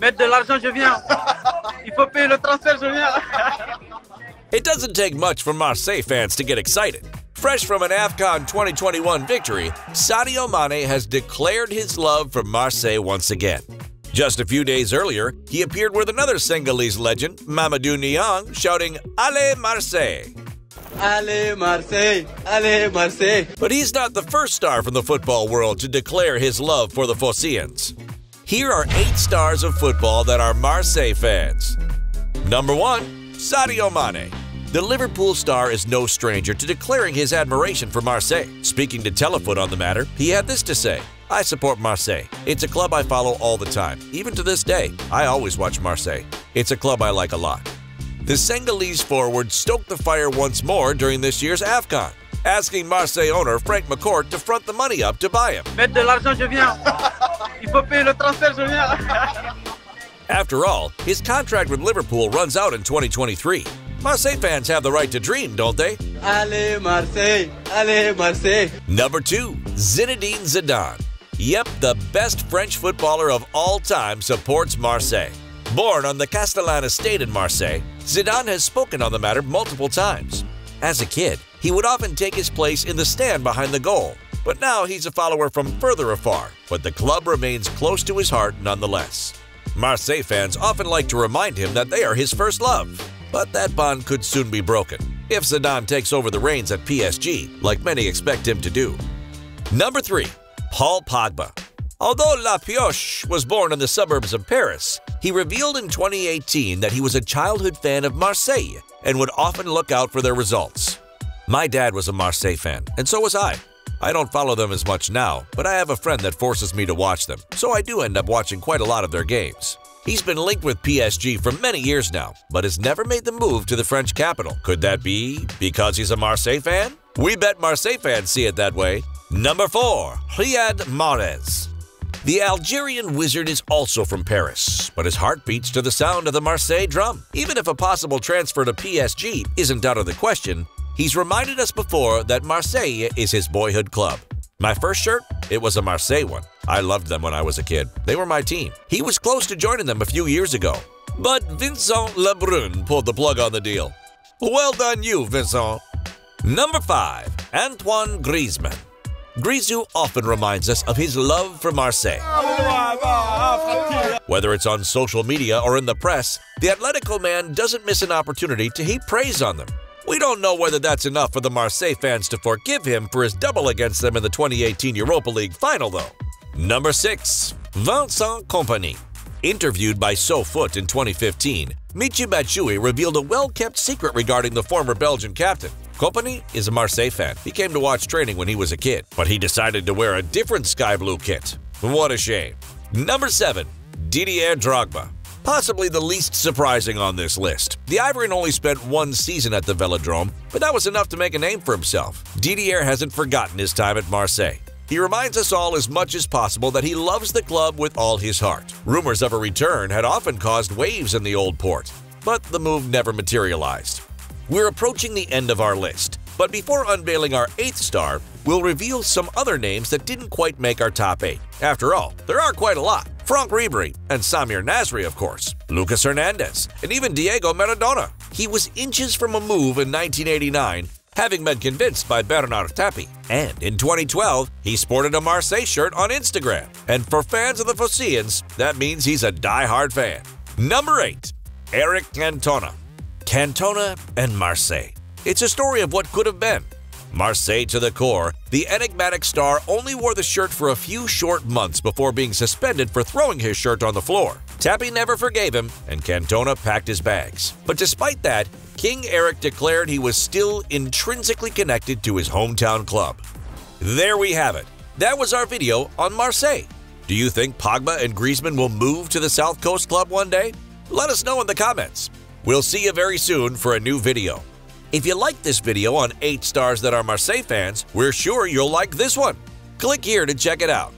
Mettre de l'argent, je viens. Il faut payer le transfert, je viens. It doesn't take much for Marseille fans to get excited. Fresh from an AFCON 2021 victory, Sadio Mane has declared his love for Marseille once again. Just a few days earlier, he appeared with another Senegalese legend, Mamadou Niang, shouting, "Allez Marseille!" Allez Marseille! Allez Marseille! But he's not the first star from the football world to declare his love for the Phocéens. Here are 8 stars of football that are Marseille fans. Number 1, Sadio Mane. The Liverpool star is no stranger to declaring his admiration for Marseille. Speaking to Telefoot on the matter, he had this to say, "I support Marseille. It's a club I follow all the time. Even to this day, I always watch Marseille. It's a club I like a lot." The Senegalese forward stoked the fire once more during this year's AFCON, asking Marseille owner Frank McCourt to front the money up to buy him. Mettre de l'argent, je viens. Il faut payer le transfert, je viens. After all, his contract with Liverpool runs out in 2023. Marseille fans have the right to dream, don't they? Allez Marseille! Allez Marseille! Number 2, Zinedine Zidane. Yep, the best French footballer of all time supports Marseille. Born on the Castellana estate in Marseille, Zidane has spoken on the matter multiple times. As a kid, he would often take his place in the stand behind the goal, but now he's a follower from further afar, but the club remains close to his heart nonetheless. Marseille fans often like to remind him that they are his first love. But that bond could soon be broken if Zidane takes over the reins at PSG, like many expect him to do. Number 3, Paul Pogba. Although La Pioche was born in the suburbs of Paris, he revealed in 2018 that he was a childhood fan of Marseille and would often look out for their results. "My dad was a Marseille fan, and so was I. I don't follow them as much now, but I have a friend that forces me to watch them, so I do end up watching quite a lot of their games." He's been linked with PSG for many years now, but has never made the move to the French capital. Could that be because he's a Marseille fan? We bet Marseille fans see it that way. Number 4, Riyad Mahrez. The Algerian wizard is also from Paris, but his heart beats to the sound of the Marseille drum. Even if a possible transfer to PSG isn't out of the question, he's reminded us before that Marseille is his boyhood club. "My first shirt? It was a Marseille one. I loved them when I was a kid. They were my team." He was close to joining them a few years ago, but Vincent Lebrun pulled the plug on the deal. Well done you, Vincent. Number 5, Antoine Griezmann. Grisou often reminds us of his love for Marseille. Whether it's on social media or in the press, the Atletico man doesn't miss an opportunity to heap praise on them. We don't know whether that's enough for the Marseille fans to forgive him for his double against them in the 2018 Europa League final, though. Number 6, Vincent Kompany. Interviewed by SoFoot in 2015, Michy Batshuayi revealed a well-kept secret regarding the former Belgian captain. Kompany is a Marseille fan. He came to watch training when he was a kid, but he decided to wear a different sky blue kit. What a shame. Number 7, Didier Drogba. Possibly the least surprising on this list. The Ivorian only spent one season at the Velodrome, but that was enough to make a name for himself. Didier hasn't forgotten his time at Marseille. He reminds us all as much as possible that he loves the club with all his heart. Rumors of a return had often caused waves in the old port, but the move never materialized. We're approaching the end of our list, but before unveiling our 8th star, we'll reveal some other names that didn't quite make our top 8. After all, there are quite a lot. Franck Ribéry and Samir Nasri, of course, Lucas Hernandez, and even Diego Maradona. He was inches from a move in 1989, having been convinced by Bernard Tapie. And in 2012, he sported a Marseille shirt on Instagram. And for fans of the Phocéens, that means he's a die-hard fan. Number 8, Eric Cantona. Cantona and Marseille. It's a story of what could have been. Marseille to the core, the enigmatic star only wore the shirt for a few short months before being suspended for throwing his shirt on the floor. Tapie never forgave him, and Cantona packed his bags. But despite that, King Eric declared he was still intrinsically connected to his hometown club. There we have it. That was our video on Marseille. Do you think Pogba and Griezmann will move to the South Coast club one day? Let us know in the comments. We'll see you very soon for a new video. If you like this video on 8 stars that are Marseille fans, we're sure you'll like this one. Click here to check it out.